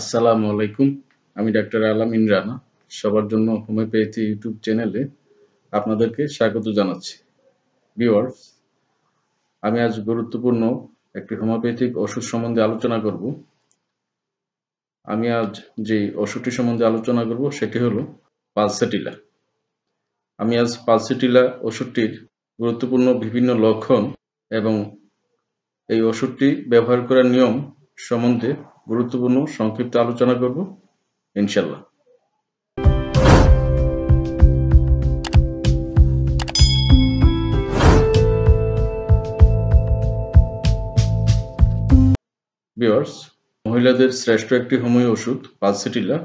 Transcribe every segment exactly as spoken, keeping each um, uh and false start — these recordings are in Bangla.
আসসালামু আলাইকুম আমি ডক্টর আল আমিন রানা সবার জন্য হোমিওপ্যাথি ইউটিউব চ্যানেলে আপনাদেরকে স্বাগত জানাচ্ছি ভিউয়ার্স আমি আজ গুরুত্বপূর্ণ একটি হোমিওপ্যাথিক ওষুধ সম্বন্ধে আলোচনা করব আমি আজ যে ওষুধটি সম্বন্ধে আলোচনা করব সেটি হলো পালসাটিলা আমি আজ পালসাটিলা ওষুধটির গুরুত্বপূর্ণ বিভিন্ন লক্ষণ এবং এই ওষুধটি ব্যবহার করার নিয়ম সম্বন্ধে গুরুত্বপূর্ণ সংক্ষিপ্ত আলোচনা করব ইনশাআল্লাহ ভিউয়ার্স মহিলাদের শ্রেষ্ঠ একটি হোমিও ওষুধ পালসাটিলা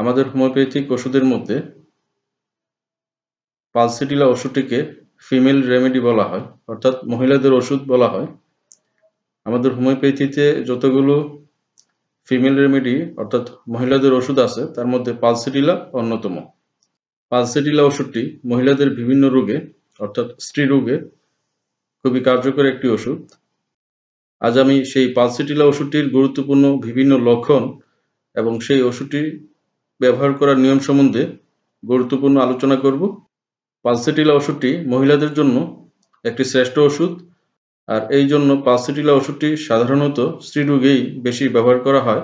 আমাদের হোমিওপ্যাথিক ওষুধের মধ্যে পালসাটিলা ওষুধটিকে ফিমেল রেমেডি বলা হয় অর্থাৎ মহিলাদের ওষুধ বলা হয় আমাদের হোমিওপ্যাথিতে যতগুলো ফিমেল রেমেডি অর্থাৎ মহিলাদের ওষুধ আছে তার মধ্যে পালসাটিলা অন্যতম পালসাটিলা ওষুধটি মহিলাদের বিভিন্ন রোগে অর্থাৎ স্ত্রী রোগে খুবই কার্যকর একটি ওষুধ আজ আমি সেই পালসাটিলা ওষুধটির গুরুত্বপূর্ণ বিভিন্ন লক্ষণ এবং সেই ওষুধটি ব্যবহার করার নিয়ম সম্বন্ধে গুরুত্বপূর্ণ আলোচনা করব পালসাটিলা ওষুধটি মহিলাদের জন্য একটি শ্রেষ্ঠ ওষুধ আর এই জন্য পালসাটিলা ওষুধটি সাধারণত স্ত্রী রোগেই বেশি ব্যবহার করা হয়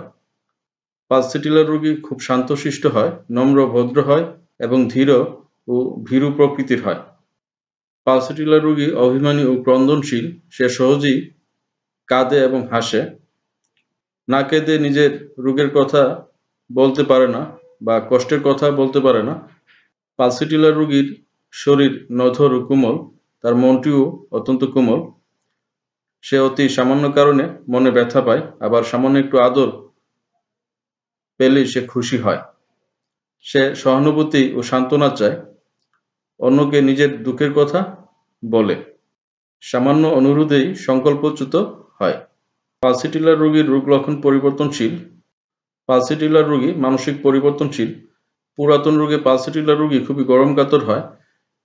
পালসাটিলা রোগী খুব শান্তশিষ্ট হয় নম্র ভদ্র হয় এবং ধীর ও ভীরু প্রকৃতির হয় পালসাটিলা রোগী অভিমানী ও ক্রন্দনশীল সে সহজেই কাঁদে এবং হাসে না কেঁদে নিজের রোগের কথা বলতে পারে না বা কষ্টের কথা বলতে পারে না পালসাটিলা রোগীর শরীর নধর ও কোমল তার মনটিও অত্যন্ত কোমল সে অতি সামান্য কারণে মনে ব্যথা পায় আবার সামান্য একটু আদর পেলে সে খুশি হয় সে সহানুভূতি ও সান্ত্বনা চায় অন্যকে নিজের দুঃখের কথা বলে সামান্য অনুরোধেই সংকল্পচ্যুত হয় পালসাটিলা রোগীর রোগ লক্ষণ পরিবর্তনশীল পালসাটিলা রোগী মানসিক পরিবর্তনশীল পুরাতন রোগে পালসাটিলা রোগী খুবই গরম কাতর হয়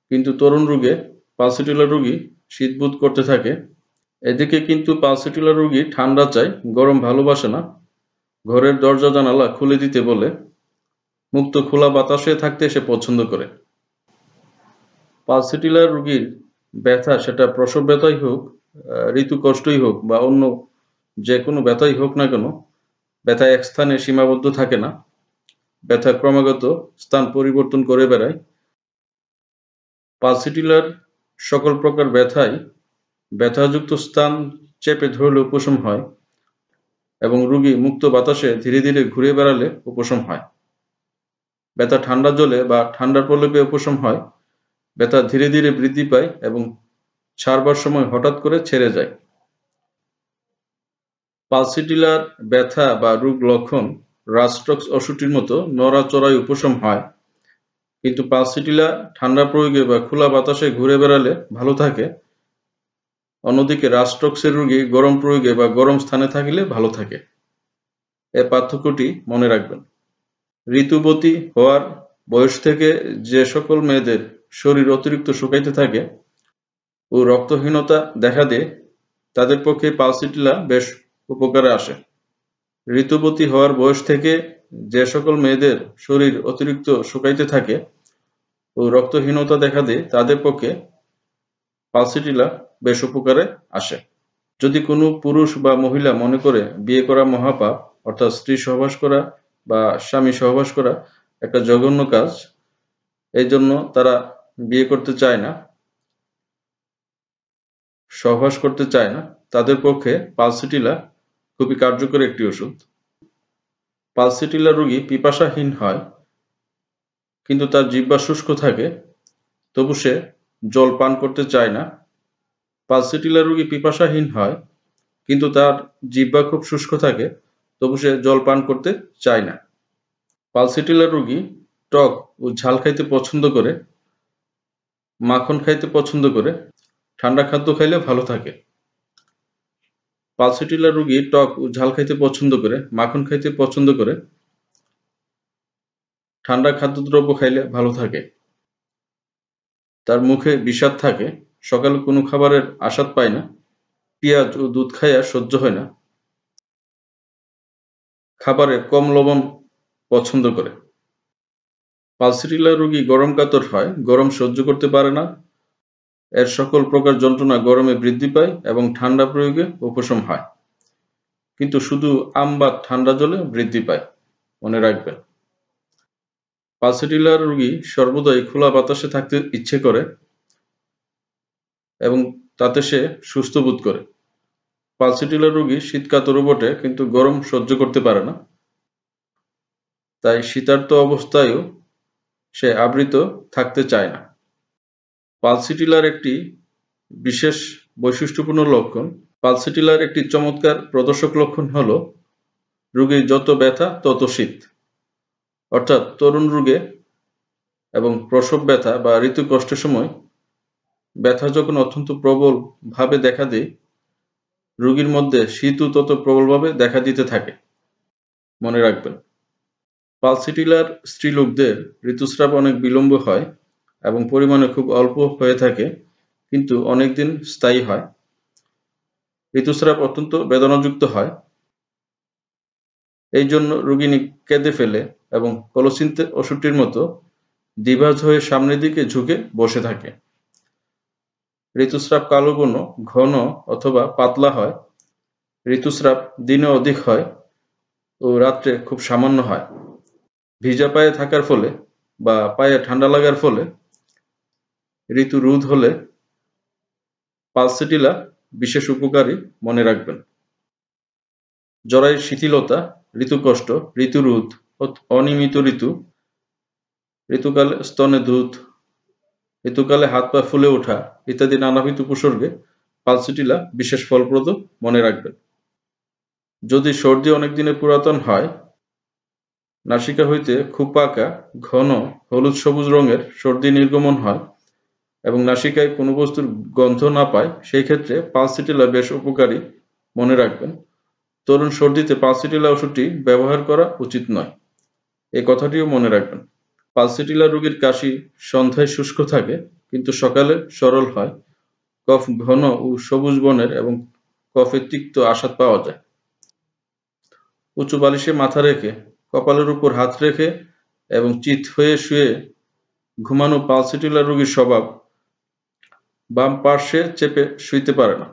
কিন্তু তরুণ রোগে পালসাটিলা রোগী শীতবোধ করতে থাকে এদিকে কিন্তু পালসাটিলা রোগী ঠান্ডা চায় গরম ভালোবাসে না ঘরের দরজা জানালা খুলে দিতে বলে মুক্ত খোলা বাতাসে থাকতে সে পছন্দ করে পালসাটিলা রোগীর ব্যথা সেটা প্রসব ব্যথাই হোক ঋতু কষ্টই হোক বা অন্য যে কোনো ব্যথাই হোক না কেন ব্যথা এক স্থানে সীমাবদ্ধ থাকে না ব্যথা ক্রমাগত স্থান পরিবর্তন করে বেড়ায় পালসাটিলার সকল প্রকার ব্যথাই ব্যথাযুক্ত স্থান চেপে ধরলে উপশম হয় এবং রোগী মুক্ত বাতাসে ধীরে ধীরে ঘুরে বেড়ালে উপশম হয় ব্যথা ঠান্ডা জলে বা ঠান্ডার প্রলেপে উপশম হয় ব্যথা ধীরে ধীরে বৃদ্ধি পায় এবং ছাড়বার সময় হঠাৎ করে ছেড়ে যায় পালসাটিলার ব্যথা বা রোগ লক্ষণ রাস্টক্স ওষুধটির মতো নড়াচড়ায় উপশম হয় কিন্তু পালসাটিলা ঠান্ডা প্রয়োগে বা খোলা বাতাসে ঘুরে বেড়ালে ভালো থাকে অন্যদিকে রাস্টক্সের রোগী গরম প্রয়োগে বা গরম স্থানে থাকলে ভালো থাকে এ পার্থক্যটি মনে রাখবেন ঋতুবতী হওয়ার বয়স থেকে যে সকল মেয়েদের শরীর অতিরিক্ত শুকাইতে থাকে ও রক্তহীনতা দেখা দেয় তাদের পক্ষে পালসাটিলা বেশ উপকারে আসে ঋতুবতী হওয়ার বয়স থেকে যে সকল মেয়েদের শরীর অতিরিক্ত শুকাইতে থাকে ও রক্তহীনতা দেখা দেয় তাদের পক্ষে পালসাটিলা বেশ উপকারে আসে যদি কোনো পুরুষ বা মহিলা মনে করে বিয়ে করা মহাপাপ অর্থাৎ স্ত্রী সহবাস করা বা স্বামী সহবাস করা একটা জঘন্য কাজ এই জন্য তারা বিয়ে করতে চায় না সহবাস করতে চায় না তাদের পক্ষে পালসাটিলা খুবই কার্যকর একটি ওষুধ পালসাটিলা রোগী পিপাসাহীন হয় কিন্তু তার জিহ্বা শুষ্ক থাকে তবু সে জল পান করতে চায় না পালসাটিলা রোগী পিপাসাহীন হয় কিন্তু তার জিহ্বা খুব শুষ্ক থাকে তবু সে জল পান করতে চায় না পালসাটিলা রোগী টক ও ঝাল খাইতে পছন্দ করে মাখন খাইতে পছন্দ করে ঠান্ডা খাদ্য খাইলে ভালো থাকে পালসাটিলা রোগী টক ও ঝাল খাইতে পছন্দ করে মাখন খাইতে পছন্দ করে ঠান্ডা খাদ্যদ্রব্য খাইলে ভালো থাকে তার মুখে বিষাদ থাকে সকালে কোনো খাবারের আস্বাদ পায় না পেঁয়াজ ও দুধ খাইয়া সহ্য হয় না খাবারে কম লবণ পছন্দ করে। পালসাটিলা রোগী গরম কাতর হয়, গরম সহ্য করতে পারে না, এর সকল প্রকার যন্ত্রণা গরমে বৃদ্ধি পায় এবং ঠান্ডা প্রয়োগে উপশম হয়, কিন্তু শুধু আম বা ঠান্ডা জলে বৃদ্ধি পায়। মনে রাখবেন, পালসাটিলা রোগী সর্বদাই খোলা বাতাসে থাকতে ইচ্ছে করে এবং তাতে সে সুস্থ বোধ করে। পালসাটিলা রোগী শীতকাতর বটে, কিন্তু গরম সহ্য করতে পারে না, তাই শীতার্ত অবস্থায়ও সে আবৃত থাকতে চায় না। পালসাটিলার একটি বিশেষ বৈশিষ্ট্যপূর্ণ লক্ষণ, পালসাটিলার একটি চমৎকার প্রদর্শক লক্ষণ হল রোগীর যত ব্যথা তত শীত। অর্থাৎ তরুণ রোগে এবং প্রসব ব্যথা বা ঋতু কষ্টের সময় ব্যথা যখন অত্যন্ত প্রবল ভাবে দেখা দেয়, রোগীর মধ্যে শীতও তত প্রবলভাবে দেখা দিতে থাকে। মনে রাখবেন, পালসাটিলার স্ত্রীলোকদের ঋতুস্রাব অনেক বিলম্ব হয় এবং পরিমাণে খুব অল্প হয়ে থাকে, কিন্তু অনেকদিন স্থায়ী হয়। ঋতুস্রাব অত্যন্ত বেদনাযুক্ত হয়, এই জন্য রোগিনী কেঁদে ফেলে এবং কলসিন্তে ওষুধটির মতো দ্বিভাজ হয়ে সামনের দিকে ঝুঁকে বসে থাকে। ঋতুস্রাব কালো বর্ণ, ঘন অথবা পাতলা হয়। ঋতুস্রাব দিনে অধিক হয় ও রাত্রে খুব সামান্য হয়। ভিজা পায়ে থাকার ফলে বা পায়ে ঠান্ডা লাগার ফলে ঋতু রোধ হলে পালসাটিলা বিশেষ উপকারী। মনে রাখবেন, জরায়ুর শিথিলতা, ঋতু কষ্ট, ঋতু রোধ, অনিয়মিত ঋতু, ঋতুকালে স্তনে দুধ, ঋতুকালে হাত পা ফুলে ওঠা ইত্যাদি নানাবিধ উপসর্গে পালসাটিলা বিশেষ ফলপ্রদ। মনে রাখবেন, যদি সর্দি অনেক দিনে পুরাতন হয়, নাসিকা হইতে খুব পাকা ঘন হলুদ সবুজ রঙের সর্দি নির্গমন হয় এবং নাসিকায় কোনো বস্তুর গন্ধ না পায়, সেই ক্ষেত্রে পালসাটিলা বেশ উপকারী। মনে রাখবেন, তরুণ সর্দিতে পালসাটিলা ওষুধটি ব্যবহার করা উচিত নয়, এই কথাটিও মনে রাখবেন। পালসাটিলা রোগীর কাশি সন্ধ্যায় শুষ্ক থাকে, কিন্তু সকালে সরল হয়। কফ ঘন ও সবুজ বর্ণের এবং কফে তিক্ত আস্বাদ পাওয়া যায়। উঁচু বালিশে মাথা রেখে, কপালের উপর হাত রেখে এবং চিত হয়ে শুয়ে ঘুমানো পালসাটিলা রোগীর স্বভাব। বাম পার্শ্বে চেপে শুইতে পারে না।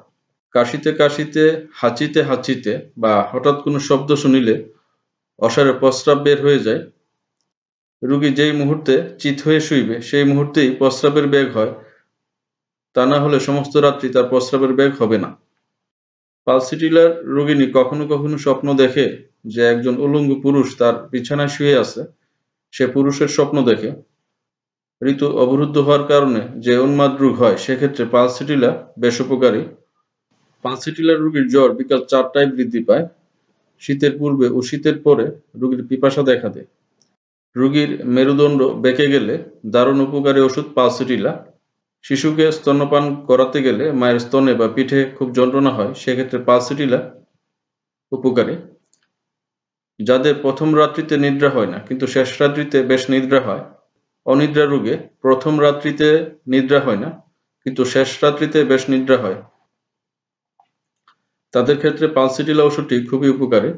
কাশিতে কাশিতে, হাঁচিতে হাঁচিতে বা হঠাৎ কোনো শব্দ শুনিলে অসারে প্রস্রাব বের হয়ে যায়। রোগী যেই মুহূর্তে চিত হয়ে শুইবে, সেই মুহূর্তেই প্রস্রাবের বেগ হয়, তা না হলে সমস্ত রাত্রি তার প্রস্রাবের বেগ হবে না। পালসাটিলার রোগিনী কখনো কখনো স্বপ্ন দেখে যে একজন উলঙ্গ পুরুষ তার বিছানায় শুয়ে আছে। সে পুরুষের স্বপ্ন দেখে। ঋতু অবরুদ্ধ হওয়ার কারণে যে উন্মাদ রোগ হয়, সেক্ষেত্রে পালসাটিলা বেশ উপকারী। পালসাটিলা রোগীর জ্বর বিকাল চারটায় বৃদ্ধি পায়। শীতের পূর্বে ও শীতের পরে রোগীর পিপাসা দেখা দেয়। রোগীর মেরুদণ্ড বেঁকে গেলে দারুণ উপকারী ওষুধ পালসাটিলা। শিশুকে স্তন্যপান করাতে গেলে মায়ের স্তনে বা পিঠে খুব যন্ত্রণা হয়, সেক্ষেত্রে পালসাটিলা উপকারী। যাদের প্রথম রাত্রিতে নিদ্রা হয় না কিন্তু শেষ রাত্রিতে বেশ নিদ্রা হয়, অনিদ্রা রোগে প্রথম রাত্রিতে নিদ্রা হয় না কিন্তু শেষ রাত্রিতে বেশ নিদ্রা হয়, তাদের ক্ষেত্রে পালসাটিলা ওষুধটি খুবই উপকারী।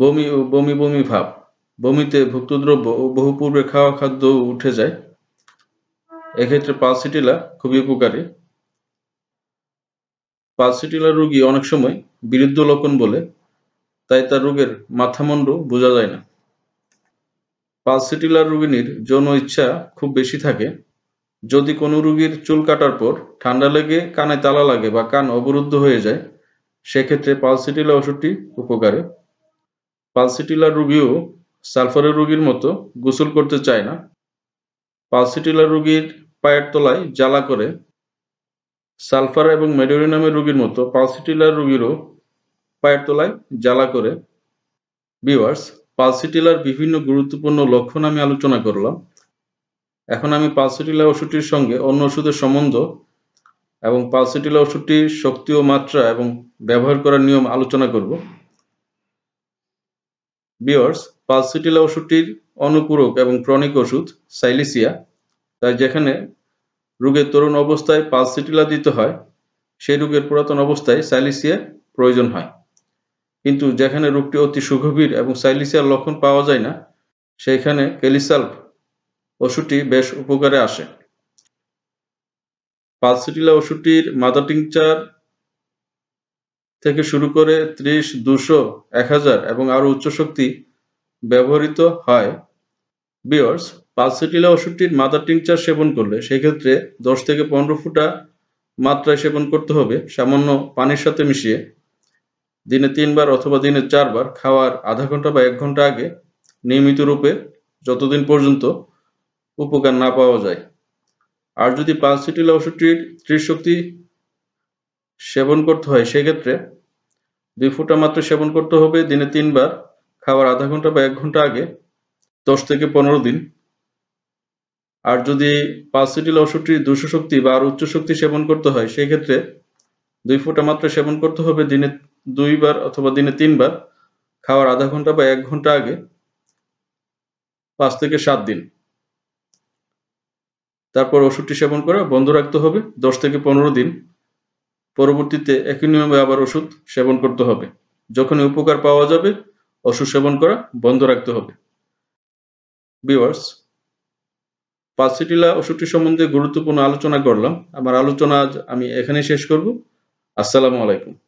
বমি ও বমি বমি ভাব, বমিতে ভুক্তদ্রব্য ও বহু পূর্বে খাওয়া খাদ্য উঠে যায়, এক্ষেত্রে পালসাটিলা খুবই উপকারী। পালসাটিলা রোগী অনেক সময় বিরুদ্ধ লক্ষণ বলে, তাই তার রোগের মাথামুণ্ড বোঝা যায় না। পালসাটিলা রোগিনীর যৌন ইচ্ছা খুব বেশি থাকে। যদি কোনো রোগীর চুল কাটার পর ঠান্ডা লেগে কানে তালা লাগে বা কান অবরুদ্ধ হয়ে যায়, সেক্ষেত্রে পালসাটিলা ওষুধটি উপকারী। পালসাটিলা রোগীও সালফারের রোগীর মতো গোসল করতে চায় না। পালসাটিলা রোগীর পায়ের তলায় জ্বালা করে। সালফার এবং মেডোরিনামের রোগীর মতো পালসাটিলা রোগীরও পায়ের তলায় জ্বালা করে। ভিউয়ার্স, পালসাটিলার বিভিন্ন গুরুত্বপূর্ণ লক্ষণ আমি আলোচনা করলাম। এখন আমি পালসাটিলা ওষুধটির সঙ্গে অন্য ওষুধের সম্বন্ধ এবং পালসাটিলা ওষুধটির শক্তি ও মাত্রা এবং ব্যবহার করার নিয়ম আলোচনা করব। ভিউয়ার্স, পালসাটিলা ওষুধটির অনুপূরক এবং ক্রনিক ওষুধ সাইলিসিয়া, তাই যেখানে রোগের তরুণ অবস্থায় পালসাটিলা দিতে হয়, সেই রোগের পুরাতন অবস্থায় সাইলিসিয়া প্রয়োজন হয়। কিন্তু যেখানে রোগটি অতি সুগভীর এবং সাইলিসিয়ার লক্ষণ পাওয়া যায় না সেখানে ক্যালিসাল্প ওষুধটি বেশ উপকারে আসে। পালসেটিলা ওষুধটির মাদার টিংচার থেকে শুরু করে ত্রিশ, দুশো, এক হাজার এবং আরো উচ্চ শক্তি ব্যবহৃত হয়। বিয়ার্স, পালসেটিলা ওষুধটির মাদার টিংচার সেবন করলে সেক্ষেত্রে দশ থেকে পনেরো ফুটা মাত্রায় সেবন করতে হবে সামান্য পানির সাথে মিশিয়ে। দিনে তিনবার অথবা দিনে চারবার খাওয়ার আধা ঘন্টা বা এক ঘন্টা আগে নিয়মিত রূপে যতদিন পর্যন্ত উপকার না পাওয়া যায়। আর যদি পালসেটিলা ওষুধটির ত্রিশ শক্তি সেবন করতে হয় সেক্ষেত্রে দুই ফুটা মাত্রা সেবন করতে হবে দিনে তিনবার খাওয়ার আধা ঘন্টা বা এক ঘন্টা আগে দশ থেকে পনেরো দিন। আর যদি পালসেটিলা ওষুধটির দুশো শক্তি বা আর উচ্চ শক্তি সেবন করতে হয় সেক্ষেত্রে দুই ফুটা মাত্রা সেবন করতে হবে দিনে দুইবার অথবা দিনে তিনবার খাওয়ার আধা ঘন্টা বা এক ঘন্টা আগে পাঁচ থেকে সাত দিন। তারপর ওষুধটি সেবন করা বন্ধ রাখতে হবে দশ থেকে পনেরো দিন। পরবর্তীতে একই নিয়মে আবার ওষুধ সেবন করতে হবে। যখন উপকার পাওয়া যাবে ওষুধ সেবন করা বন্ধ রাখতে হবে। ভিউয়ার্স, পালসেটিলা ওষুধটি সম্বন্ধে গুরুত্বপূর্ণ আলোচনা করলাম। আমার আলোচনা আজ আমি এখানেই শেষ করব। আসসালামু আলাইকুম।